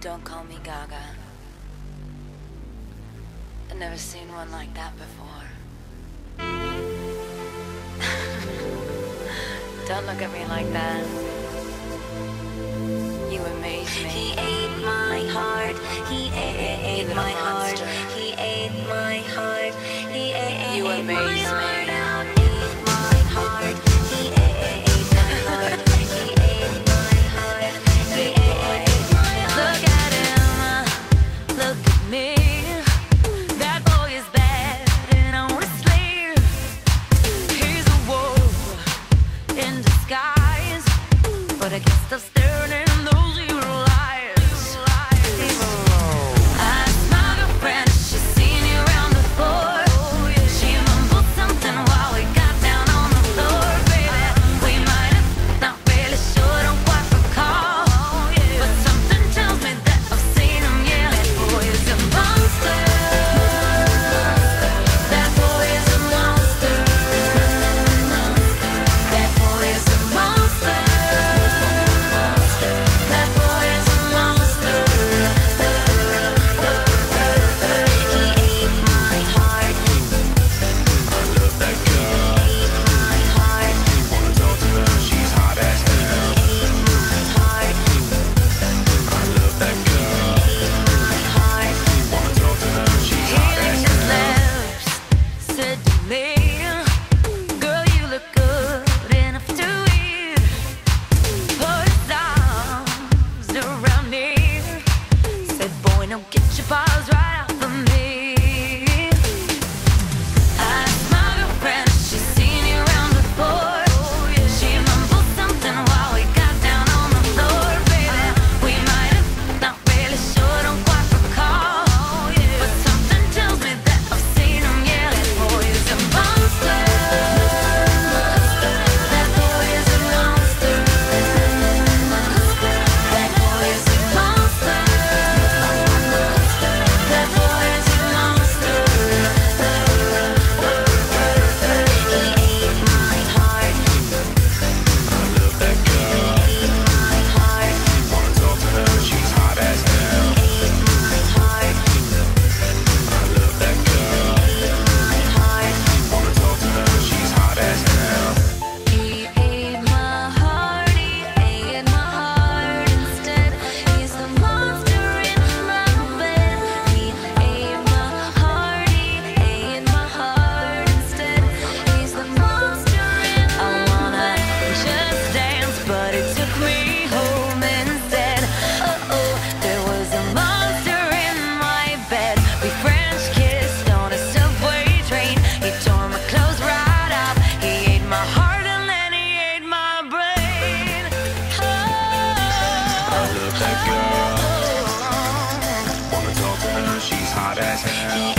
Don't call me Gaga. I've never seen one like that before. Don't look at me like that. You amaze me. He ate my heart. He ate my heart. He ate my heart. He ate. You amaze me. But I guess they're staring in those evil eyes. I smiled her friend, she's seen you around before. She mumbled something while we got down on the floor, baby. We might have, not really sure, don't quite recall. But something tells me that I've seen him, yeah. That boy is a monster. That boy is a monster. That boy is a monster. Now get your balls right out for me. I smiled her friend, she's seen you around before. She mumbled something while we got down on the floor, baby. We might have, not really sure, don't quite recall. But something tells me that I've seen him, yeah. That boy is a monster. That boy is a monster. That boy is a monster. That girl, wanna talk to her, she's hot as hell.